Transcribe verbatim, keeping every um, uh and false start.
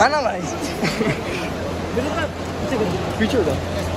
Analyzed. Picture though.